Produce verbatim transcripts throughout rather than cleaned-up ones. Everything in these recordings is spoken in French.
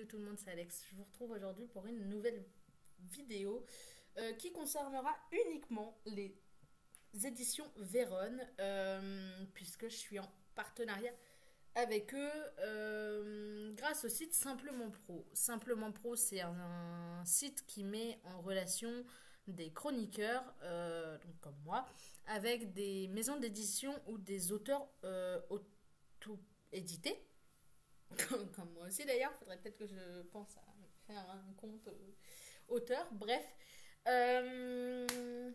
Yo tout le monde, c'est Alex. Je vous retrouve aujourd'hui pour une nouvelle vidéo euh, qui concernera uniquement les éditions Vérone, euh, puisque je suis en partenariat avec eux euh, grâce au site Simplement Pro. Simplement Pro, c'est un, un site qui met en relation des chroniqueurs, euh, donc comme moi, avec des maisons d'édition ou des auteurs euh, auto-édités. Comme moi aussi d'ailleurs, faudrait peut-être que je pense à faire un compte auteur, bref. Euh,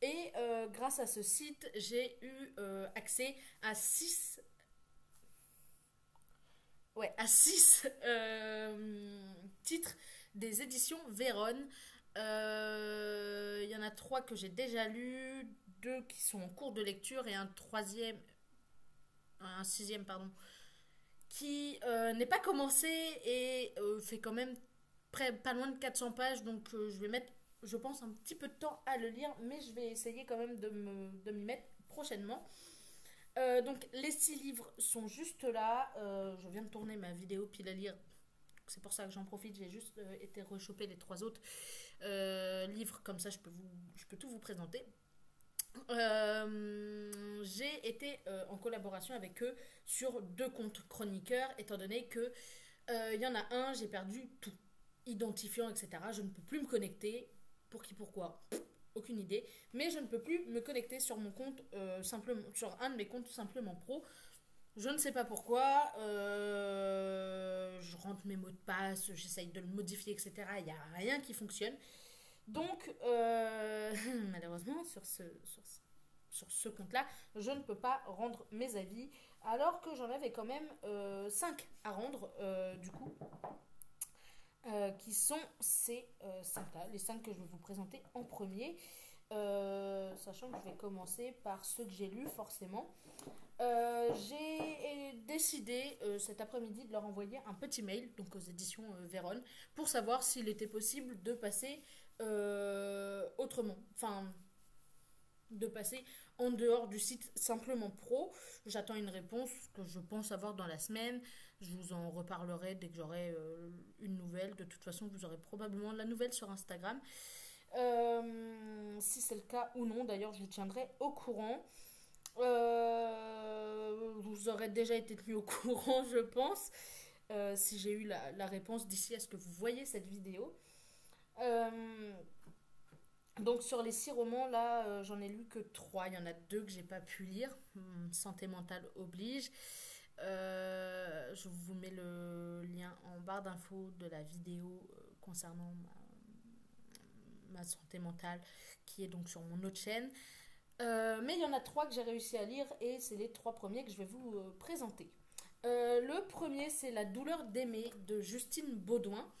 et euh, grâce à ce site, j'ai eu euh, accès à six... Ouais, à six euh, titres des éditions Vérone. Il euh, y en a trois que j'ai déjà lus, deux qui sont en cours de lecture et un troisième... Un sixième, pardon... qui euh, n'est pas commencé et euh, fait quand même près, pas loin de quatre cents pages. Donc euh, je vais mettre, je pense, un petit peu de temps à le lire, mais je vais essayer quand même de m'y mettre prochainement. Euh, donc les six livres sont juste là. Euh, je viens de tourner ma vidéo pile à lire. C'est pour ça que j'en profite. J'ai juste euh, été rechoper les trois autres euh, livres. Comme ça, je peux, vous, je peux tout vous présenter. Euh, j'ai été euh, en collaboration avec eux sur deux comptes chroniqueurs, étant donné que euh, y en a un, j'ai perdu tout, identifiant, et cetera. Je ne peux plus me connecter. Pour qui, pourquoi? Pff, aucune idée. Mais je ne peux plus me connecter sur mon compte euh, simplement, sur un de mes comptes Simplement Pro. Je ne sais pas pourquoi. Euh, je rentre mes mots de passe, j'essaye de le modifier, et cetera. Il n'y a rien qui fonctionne. Donc, euh, malheureusement, sur ce, sur ce, sur ce compte-là, je ne peux pas rendre mes avis, alors que j'en avais quand même euh, cinq à rendre, euh, du coup, euh, qui sont ces euh, cinq-là, les cinq que je vais vous présenter en premier, euh, sachant que je vais commencer par ceux que j'ai lus, forcément. Euh, j'ai décidé euh, cet après-midi de leur envoyer un petit mail, donc aux éditions euh, Vérone, pour savoir s'il était possible de passer... Euh, autrement, enfin de passer en dehors du site Simplement Pro. J'attends une réponse que je pense avoir dans la semaine. Je vous en reparlerai dès que j'aurai euh, une nouvelle. De toute façon, vous aurez probablement de la nouvelle sur Instagram, euh, si c'est le cas ou non. D'ailleurs, je vous tiendrai au courant. Euh, vous aurez déjà été tenu au courant, je pense, euh, si j'ai eu la, la réponse d'ici à ce que vous voyez cette vidéo. Euh, donc sur les six romans là, euh, j'en ai lu que trois. Il y en a deux que j'ai pas pu lire, hum, santé mentale oblige. Euh, je vous mets le lien en barre d'infos de la vidéo euh, concernant ma, ma santé mentale, qui est donc sur mon autre chaîne. Euh, mais il y en a trois que j'ai réussi à lire et c'est les trois premiers que je vais vous euh, présenter. Euh, le premier, c'est La douleur d'aimer de Justine Baudouin.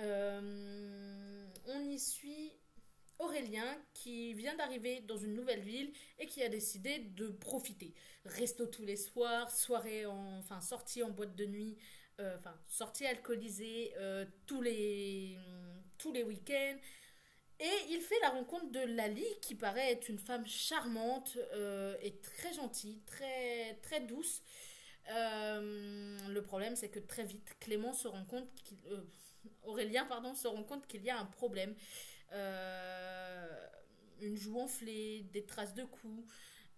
Euh, on y suit Aurélien qui vient d'arriver dans une nouvelle ville et qui a décidé de profiter. Resto tous les soirs, soirée en, enfin sortie en boîte de nuit, euh, enfin sortie alcoolisée euh, tous les tous les week-ends. Et il fait la rencontre de Lali qui paraît être une femme charmante euh, et très gentille, très très douce. Euh, le problème, c'est que très vite Clément se rend compte qu'il euh, Aurélien pardon, se rend compte qu'il y a un problème, euh, une joue enflée, des traces de coups,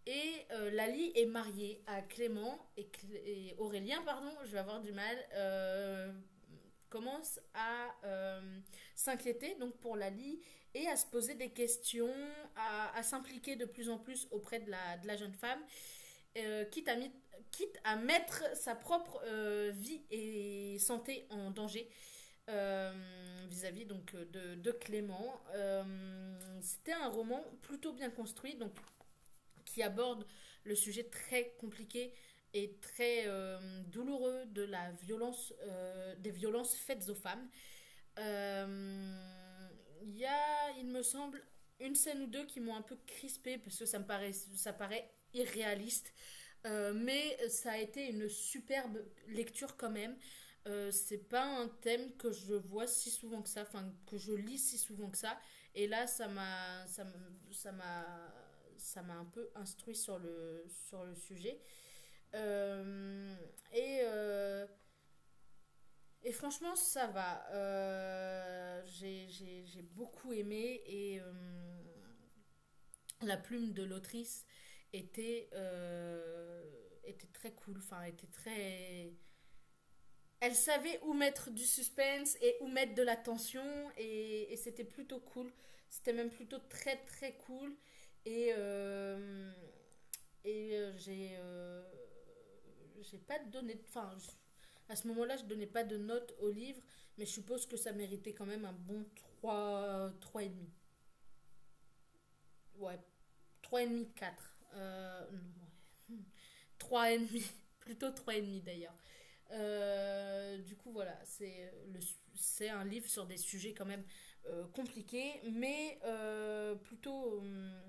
et euh, Lali est mariée à Clément, et, Clé et Aurélien, pardon, je vais avoir du mal, euh, commence à euh, s'inquiéter donc pour Lali et à se poser des questions, à, à s'impliquer de plus en plus auprès de la, de la jeune femme, euh, quitte à, quitte à mettre sa propre euh, vie et santé en danger. Euh, vis-à-vis donc de, de Clément. Euh, c'était un roman plutôt bien construit, donc qui aborde le sujet très compliqué et très euh, douloureux de la violence, euh, des violences faites aux femmes. Euh, y a, il me semble, une scène ou deux qui m'ont un peu crispée parce que ça me paraît, ça paraît irréaliste, euh, mais ça a été une superbe lecture quand même. Euh, c'est pas un thème que je vois si souvent que ça, enfin que je lis si souvent que ça, et là ça m'a ça m'a ça m'a un peu instruit sur le sur le sujet, euh, et euh, et Et franchement, ça va. Euh, j'ai, j'ai, j'ai beaucoup aimé et euh, la plume de l'autrice était, euh, était très cool. Enfin, était très... Elle savait où mettre du suspense et où mettre de la tension et, et c'était plutôt cool. C'était même plutôt très très cool. Et, euh, et euh, j'ai... Euh, j'ai pas donné... Enfin... À ce moment-là, je ne donnais pas de notes au livre, mais je suppose que ça méritait quand même un bon trois virgule cinq. Ouais, trois virgule cinq, quatre. Euh, trois virgule cinq, plutôt trois virgule cinq d'ailleurs. Euh, du coup, voilà, c'est, le, c'est un livre sur des sujets quand même euh, compliqués, mais euh, plutôt, euh,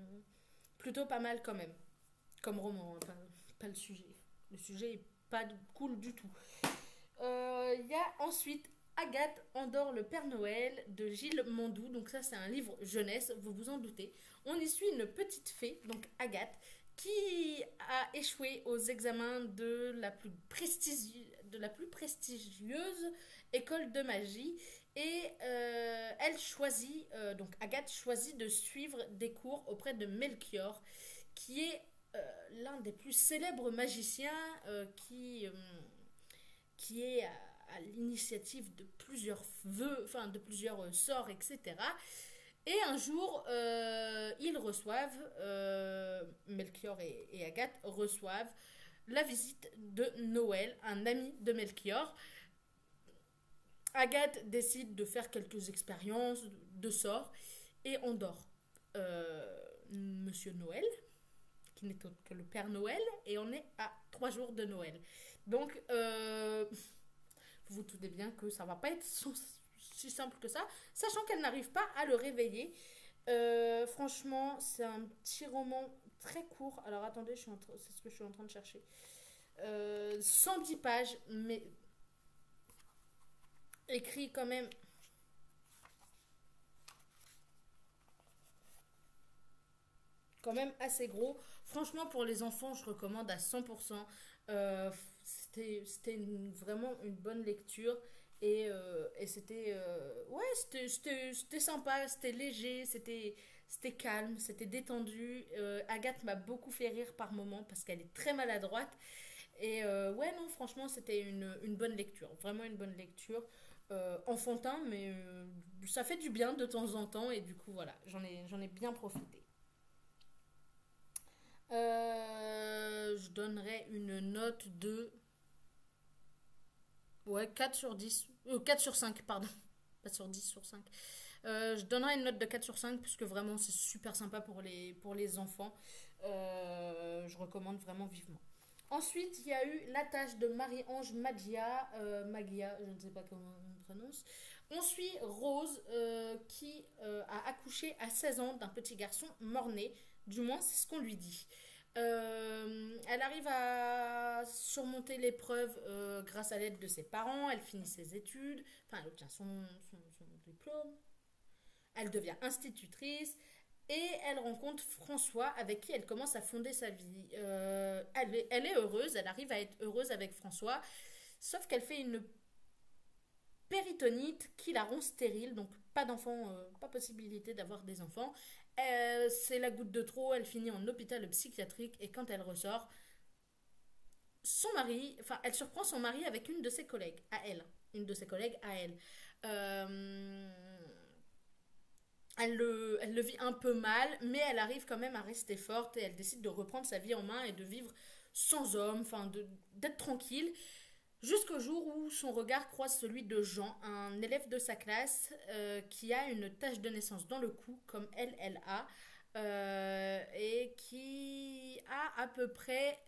plutôt pas mal quand même, comme roman, hein, pas, pas le sujet. Le sujet est pas cool du tout. Il euh, y a ensuite Agathe Endors le Père Noël de Gilles Mondoux. Donc ça, c'est un livre jeunesse, vous vous en doutez. On y suit une petite fée, donc Agathe, qui a échoué aux examens de la plus prestigieuse, de la plus prestigieuse école de magie. Et euh, elle choisit, euh, donc Agathe choisit de suivre des cours auprès de Melchior, qui est euh, l'un des plus célèbres magiciens euh, qui... Euh, qui est à, à l'initiative de plusieurs vœux, enfin de plusieurs sorts, et cetera. Et un jour, euh, ils reçoivent, euh, Melchior et, et Agathe reçoivent la visite de Noël, un ami de Melchior. Agathe décide de faire quelques expériences de sorts et endort euh, Monsieur Noël, qui n'est autre que le Père Noël, et on est à trois jours de Noël. Donc, euh, vous vous doutez bien que ça ne va pas être si simple que ça, sachant qu'elle n'arrive pas à le réveiller. Euh, franchement, c'est un petit roman très court. Alors, attendez, je suis en tra- c'est ce que je suis en train de chercher. Euh, cent dix pages, mais écrit quand même... quand même assez gros. Franchement, pour les enfants, je recommande à cent pour cent. Euh, c'était c'était une, vraiment une bonne lecture. Et, euh, et c'était... Euh, ouais, c'était, c'était, c'était sympa, c'était léger, c'était, c'était calme, c'était détendu. Euh, Agathe m'a beaucoup fait rire par moments parce qu'elle est très maladroite. Et euh, ouais, non, franchement, c'était une, une bonne lecture. Vraiment une bonne lecture. Euh, enfantin, mais euh, ça fait du bien de temps en temps. Et du coup, voilà, j'en ai, j'en ai bien profité. Euh, je donnerais une note de ouais, quatre sur dix, euh, quatre sur cinq, pardon, pas sur dix, sur cinq. Euh, je donnerais une note de quatre sur cinq puisque vraiment c'est super sympa pour les, pour les enfants. Euh, je recommande vraiment vivement. Ensuite, il y a eu La tâche de Marie-Ange Maglia, euh, Maglia, je ne sais pas comment on prononce. On suit Rose euh, qui euh, a accouché à seize ans d'un petit garçon mort-né. Du moins, c'est ce qu'on lui dit. Euh, elle arrive à surmonter l'épreuve euh, grâce à l'aide de ses parents. Elle finit ses études. Enfin, elle obtient son, son, son diplôme. Elle devient institutrice. Et elle rencontre François, avec qui elle commence à fonder sa vie. Euh, elle, est, elle est heureuse. Elle arrive à être heureuse avec François. Sauf qu'elle fait une péritonite qui la rend stérile. Donc, pas d'enfant, euh, pas possibilité d'avoir des enfants. Euh, c'est la goutte de trop, elle finit en hôpital psychiatrique et quand elle ressort, son mari, enfin elle surprend son mari avec une de ses collègues à elle, une de ses collègues à elle. Euh, elle, le, elle le vit un peu mal, mais elle arrive quand même à rester forte et elle décide de reprendre sa vie en main et de vivre sans homme, enfin de, d'être tranquille. Jusqu'au jour où son regard croise celui de Jean, un élève de sa classe euh, qui a une tache de naissance dans le cou, comme elle, elle a, euh, et qui a à peu près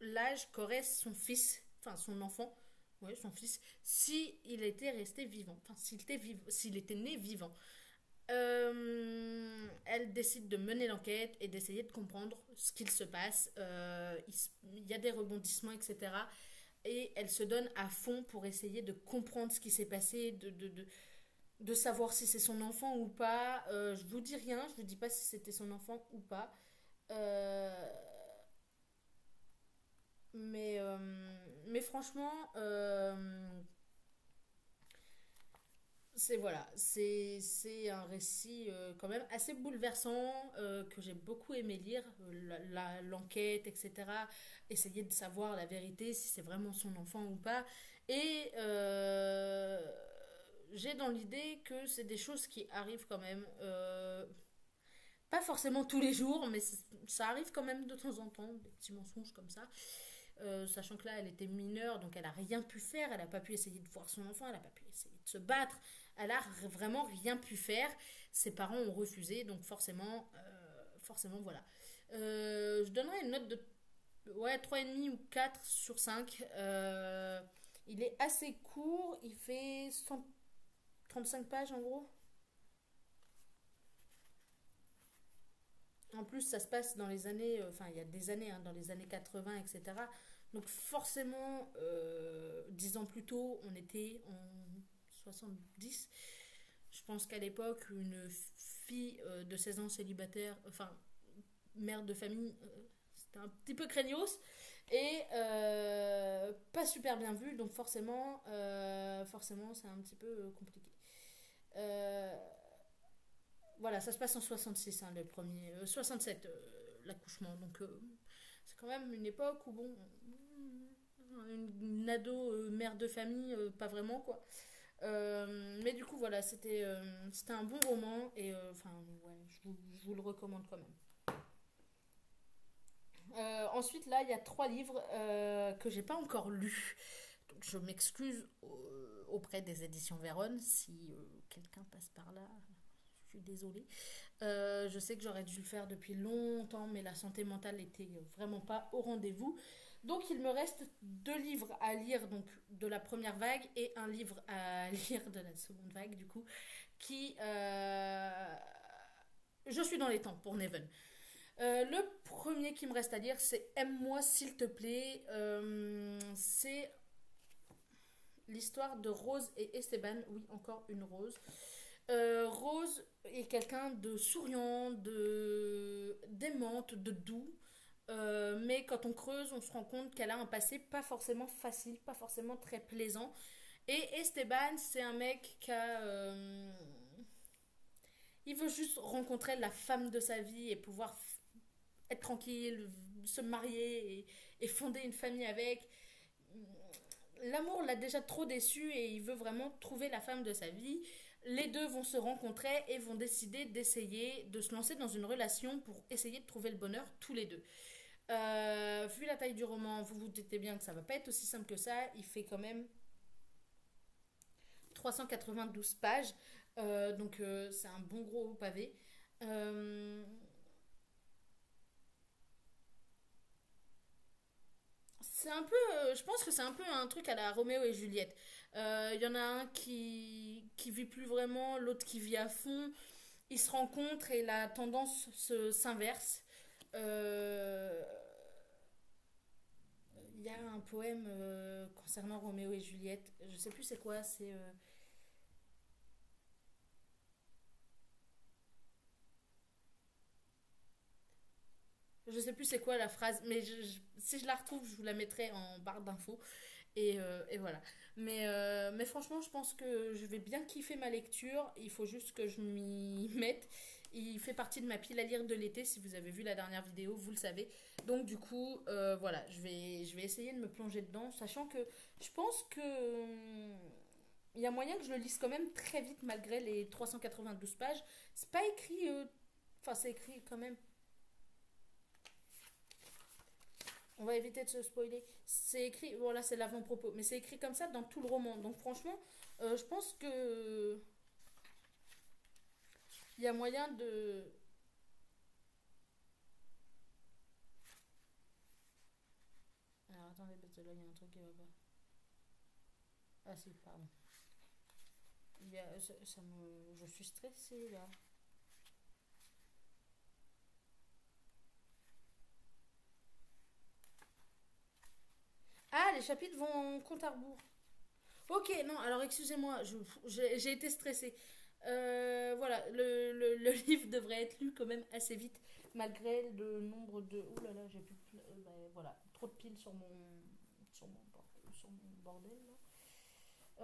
l'âge qu'aurait son fils, enfin son enfant, ouais, son fils, s'il était resté vivant, enfin s'il était, vivant, s'il était né vivant. Euh, elle décide de mener l'enquête et d'essayer de comprendre ce qu'il se passe. Euh, il y a des rebondissements, et cetera. Et elle se donne à fond pour essayer de comprendre ce qui s'est passé, de, de, de, de savoir si c'est son enfant ou pas. Euh, je vous dis rien, je vous dis pas si c'était son enfant ou pas. Euh... Mais, euh, mais franchement, euh, c'est voilà, c'est un récit euh, quand même assez bouleversant euh, que j'ai beaucoup aimé lire, l'enquête, et cetera. Essayer de savoir la vérité, si c'est vraiment son enfant ou pas. Et euh, j'ai dans l'idée que c'est des choses qui arrivent quand même, euh, pas forcément tous les jours, mais ça arrive quand même de temps en temps, des petits mensonges comme ça. Euh, sachant que là elle était mineure, donc elle a rien pu faire, elle a pas pu essayer de voir son enfant, elle a pas pu essayer de se battre, elle a vraiment rien pu faire, ses parents ont refusé, donc forcément euh, forcément voilà, euh, je donnerais une note de ouais, trois virgule cinq ou quatre sur cinq. Euh, il est assez court, il fait cent trente-cinq pages en gros. En plus, ça se passe dans les années... Enfin, il y a des années, hein, dans les années quatre-vingts, et cetera. Donc, forcément, euh, dix ans plus tôt, on était en soixante-dix. Je pense qu'à l'époque, une fille euh, de seize ans célibataire... Enfin, mère de famille, euh, c'était un petit peu craignos. Et euh, pas super bien vue. Donc, forcément, euh, forcément, c'est un petit peu compliqué. Euh... Voilà, ça se passe en soixante-six, hein, le premier... Euh, soixante-sept, euh, l'accouchement. Donc, euh, c'est quand même une époque où, bon... Une ado, euh, mère de famille, euh, pas vraiment, quoi. Euh, mais du coup, voilà, c'était euh, c'était un bon roman. Et, enfin, euh, ouais, je vous, je vous le recommande quand même. Euh, ensuite, là, il y a trois livres euh, que j'ai pas encore lus. Donc, je m'excuse auprès des éditions Vérone, si euh, quelqu'un passe par là... Je suis désolée. Euh, je sais que j'aurais dû le faire depuis longtemps, mais la santé mentale n'était vraiment pas au rendez-vous. Donc, il me reste deux livres à lire, donc de la première vague, et un livre à lire de la seconde vague, du coup, qui... Euh... Je suis dans les temps pour Neven. Euh, le premier qui me reste à lire, c'est « Aime-moi, s'il te plaît euh, ». C'est l'histoire de Rose et Esteban. Oui, encore une Rose. Euh, Rose est quelqu'un de souriant, de d'aimante, de doux, euh, mais quand on creuse, on se rend compte qu'elle a un passé pas forcément facile, pas forcément très plaisant. Et Esteban, c'est un mec qui a... Euh... Il veut juste rencontrer la femme de sa vie et pouvoir être tranquille, se marier et, et fonder une famille avec... L'amour l'a déjà trop déçu et il veut vraiment trouver la femme de sa vie. Les deux vont se rencontrer et vont décider d'essayer de se lancer dans une relation pour essayer de trouver le bonheur tous les deux. Euh, vu la taille du roman, vous vous doutez bien que ça va pas être aussi simple que ça. Il fait quand même trois cent quatre-vingt-douze pages. Euh, donc euh, c'est un bon gros pavé. Euh... C'est un peu, euh, je pense que c'est un peu un truc à la Roméo et Juliette. Il euh, y en a un qui, qui vit plus vraiment, l'autre qui vit à fond. Ils se rencontrent et la tendance s'inverse. Euh... Il y a un poème euh, concernant Roméo et Juliette. Je sais plus c'est quoi, c'est... Euh... Je sais plus c'est quoi la phrase, mais je, je, si je la retrouve, je vous la mettrai en barre d'infos. Et, euh, et voilà. Mais, euh, mais franchement, je pense que je vais bien kiffer ma lecture. Il faut juste que je m'y mette. Il fait partie de ma pile à lire de l'été. Si vous avez vu la dernière vidéo, vous le savez. Donc du coup, euh, voilà, je vais, je vais essayer de me plonger dedans. Sachant que je pense que... Euh, il y a moyen que je le lise quand même très vite, malgré les trois cent quatre-vingt-douze pages. C'est pas écrit... Enfin, euh, c'est écrit quand même... On va éviter de se spoiler. C'est écrit... Bon, là, c'est l'avant-propos. Mais c'est écrit comme ça dans tout le roman. Donc, franchement, euh, je pense que... Il y a moyen de... Alors, attendez, parce que là, il y a un truc qui va pas... Ah, si, pardon. Il y a... ça, ça me... Je suis stressée, là. Ah, les chapitres vont en compte à rebours. Ok, non, alors excusez-moi, j'ai été stressée. Euh, voilà, le, le, le livre devrait être lu quand même assez vite, malgré le nombre de... Ouh là là, j'ai plus... Euh, bah, voilà, trop de piles sur mon, sur mon, sur mon bordel. Là.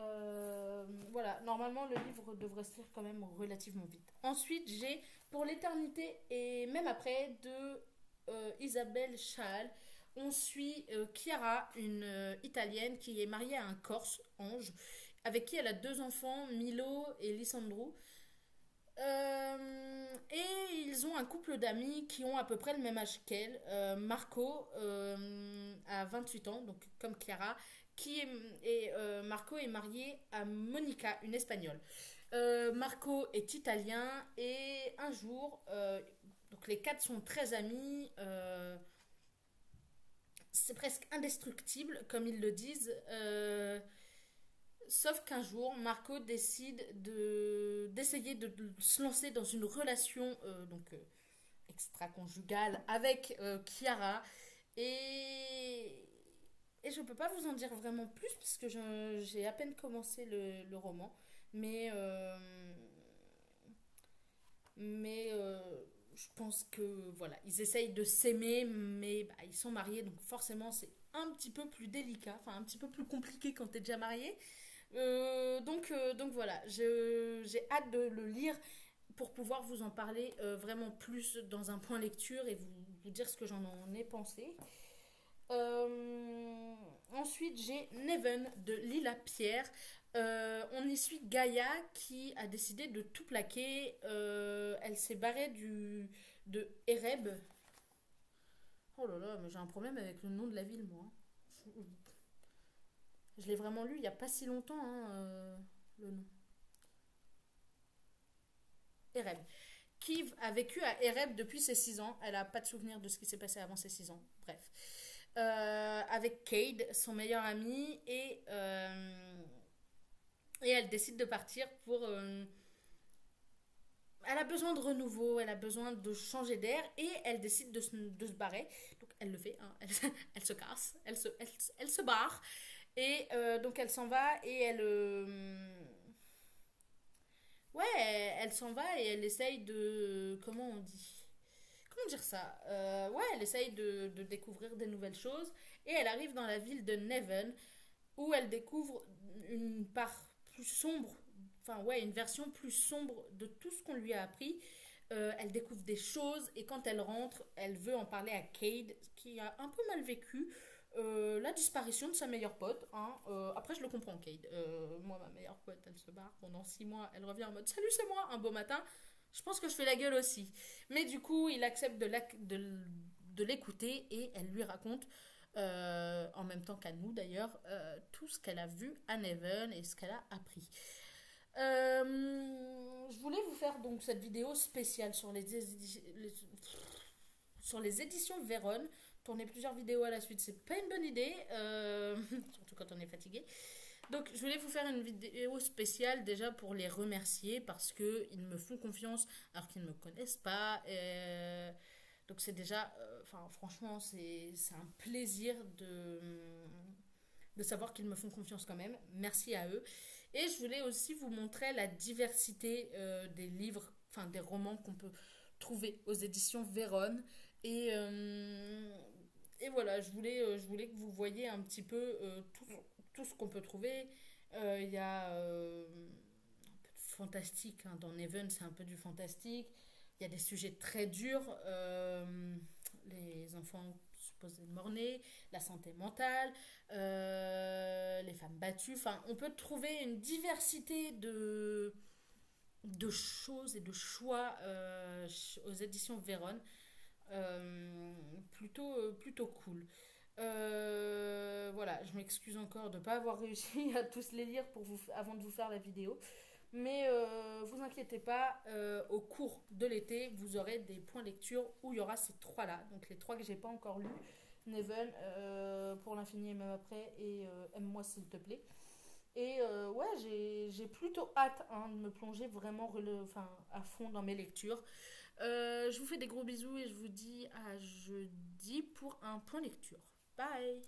Euh, voilà, voilà, normalement le livre devrait se lire quand même relativement vite. Ensuite, j'ai Pour l'éternité et même après de euh, Isabelle Schaal. On suit euh, Chiara, une euh, Italienne qui est mariée à un Corse, Ange, avec qui elle a deux enfants, Milo et Lisandro. Euh, et ils ont un couple d'amis qui ont à peu près le même âge qu'elle. Euh, Marco euh, a vingt-huit ans, donc comme Chiara, qui est, et euh, Marco est marié à Monica, une Espagnole. Euh, Marco est italien et un jour, euh, donc les quatre sont très amis. Euh, c'est presque indestructible, comme ils le disent. Euh, Sauf qu'un jour, Marco décide de, d'essayer de, de se lancer dans une relation euh, donc, euh, extra-conjugale avec euh, Chiara. Et, et je ne peux pas vous en dire vraiment plus, parce que j'ai à peine commencé le, le roman. Mais, euh, mais euh, je pense que voilà, ils essayent de s'aimer, mais bah, ils sont mariés, donc forcément c'est un petit peu plus délicat, enfin un petit peu plus compliqué quand tu es déjà marié. Euh, donc, euh, donc voilà, j'ai hâte de le lire pour pouvoir vous en parler euh, vraiment plus dans un point lecture et vous, vous dire ce que j'en ai pensé. Euh, ensuite, j'ai Neven de Lila Pierre. Euh, on y suit Gaïa qui a décidé de tout plaquer. Euh, elle s'est barrée du, de Ereb. Oh là là, mais j'ai un problème avec le nom de la ville, moi. Je l'ai vraiment lu il n'y a pas si longtemps, hein, euh, le nom. Ereb. Qui a vécu à Ereb depuis ses six ans. Elle n'a pas de souvenir de ce qui s'est passé avant ses six ans. Bref. Euh, avec Cade, son meilleur ami. Et, euh, et elle décide de partir pour... Euh, elle a besoin de renouveau, elle a besoin de changer d'air et elle décide de se, de se barrer. Donc elle le fait, hein, elle, elle se casse, elle se, elle, elle se barre. Et euh, donc elle s'en va et elle... Euh... Ouais, elle, elle s'en va et elle essaye de... Comment on dit ? Comment dire ça ? euh, Ouais, elle essaye de, de découvrir des nouvelles choses. Et elle arrive dans la ville de Neven où elle découvre une part plus sombre. Enfin, ouais, une version plus sombre de tout ce qu'on lui a appris. Euh, elle découvre des choses et quand elle rentre, elle veut en parler à Cade, qui a un peu mal vécu euh, la disparition de sa meilleure pote. Hein. Euh, après, je le comprends, Cade. Euh, moi, ma meilleure pote, elle se barre pendant six mois. Elle revient en mode « Salut, c'est moi !» un beau matin. Je pense que je fais la gueule aussi. Mais du coup, il accepte de l'écouter et elle lui raconte, euh, en même temps qu'à nous d'ailleurs, euh, tout ce qu'elle a vu à Neven et ce qu'elle a appris. Euh, je voulais vous faire donc cette vidéo spéciale sur les, les, sur les éditions Vérone. Tourner plusieurs vidéos à la suite, c'est pas une bonne idée, euh, surtout quand on est fatigué. Donc je voulais vous faire une vidéo spéciale déjà pour les remercier parce qu'ils me font confiance alors qu'ils ne me connaissent pas. Et, donc c'est déjà, euh, enfin, franchement, c'est un plaisir de... de savoir qu'ils me font confiance quand même. Merci à eux. Et je voulais aussi vous montrer la diversité euh, des livres, enfin des romans qu'on peut trouver aux éditions Vérone. Et, euh, et voilà, je voulais, euh, je voulais que vous voyiez un petit peu euh, tout, tout ce qu'on peut trouver. Il euh, y a euh, un peu de fantastique, hein, dans Neven, c'est un peu du fantastique. Il y a des sujets très durs. Euh, les enfants... supposé mort-né, la santé mentale, euh, les femmes battues. Enfin, on peut trouver une diversité de, de choses et de choix euh, aux éditions Vérone. Euh, plutôt, plutôt cool. Euh, voilà, je m'excuse encore de ne pas avoir réussi à tous les lire pour vous, avant de vous faire la vidéo. Mais euh, vous inquiétez pas, euh, au cours de l'été, vous aurez des points lecture où il y aura ces trois-là. Donc les trois que j'ai pas encore lus. Neven, euh, Pour l'infini et même après, et euh, Aime-moi s'il te plaît. Et euh, ouais, j'ai plutôt hâte, hein, de me plonger vraiment enfin, à fond dans mes lectures. Euh, je vous fais des gros bisous et je vous dis à jeudi pour un point lecture. Bye!